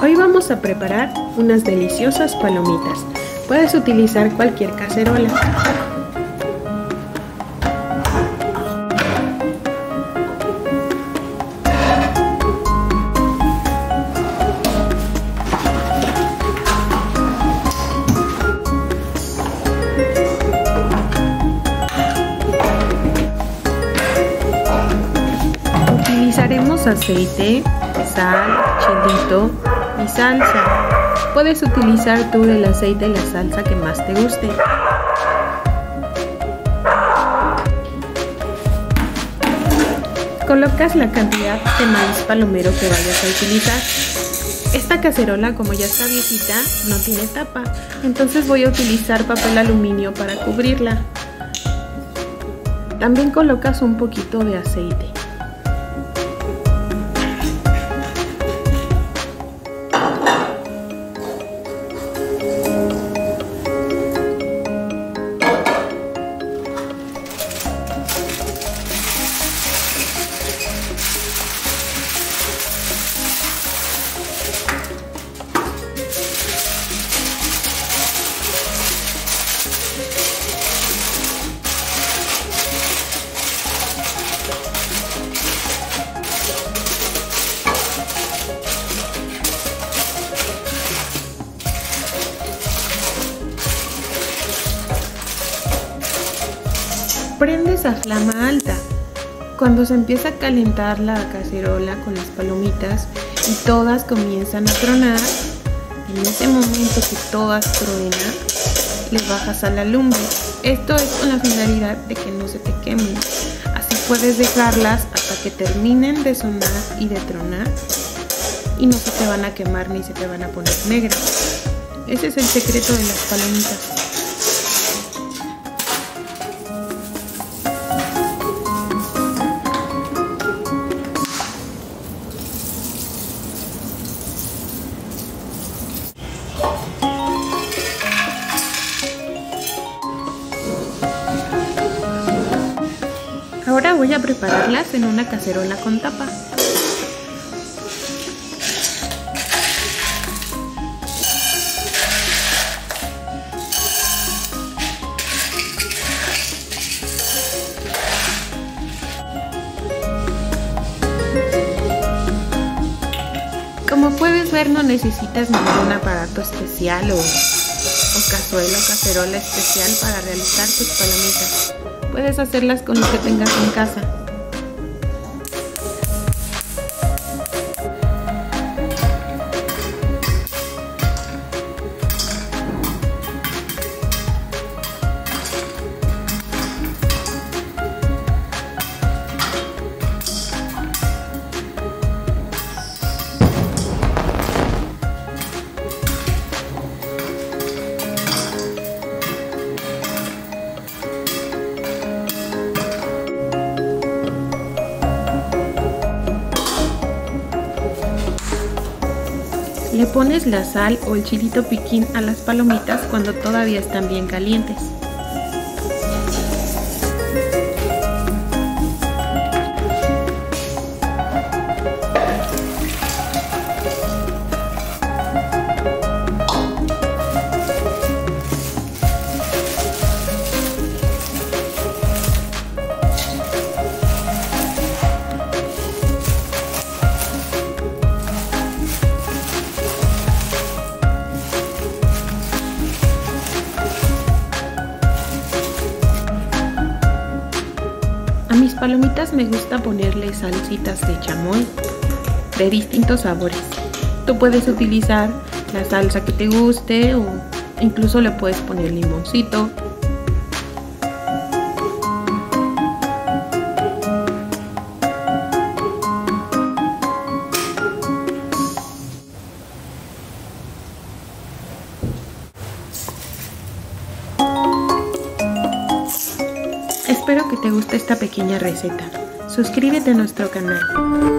Hoy vamos a preparar unas deliciosas palomitas. Puedes utilizar cualquier cacerola. Utilizaremos aceite, sal, chilito y salsa. Puedes utilizar tú el aceite y la salsa que más te guste. Colocas la cantidad de maíz palomero que vayas a utilizar. Esta cacerola, como ya está viejita, no tiene tapa, entonces voy a utilizar papel aluminio para cubrirla. También colocas un poquito de aceite. Prendes a flama alta. Cuando se empieza a calentar la cacerola con las palomitas y todas comienzan a tronar, en ese momento que todas truenan, les bajas a la lumbre. Esto es con la finalidad de que no se te quemen. Así puedes dejarlas hasta que terminen de sonar y de tronar y no se te van a quemar ni se te van a poner negras. Ese es el secreto de las palomitas. Ahora voy a prepararlas en una cacerola con tapa. Como puedes ver, no necesitas ningún aparato especial o cazuela o cacerola especial para realizar tus palomitas. Puedes hacerlas con lo que tengas en casa. Le pones la sal o el chilito piquín a las palomitas cuando todavía están bien calientes. A mis palomitas me gusta ponerle salsitas de chamoy de distintos sabores. Tú puedes utilizar la salsa que te guste o incluso le puedes poner limoncito. Espero que te guste esta pequeña receta. Suscríbete a nuestro canal.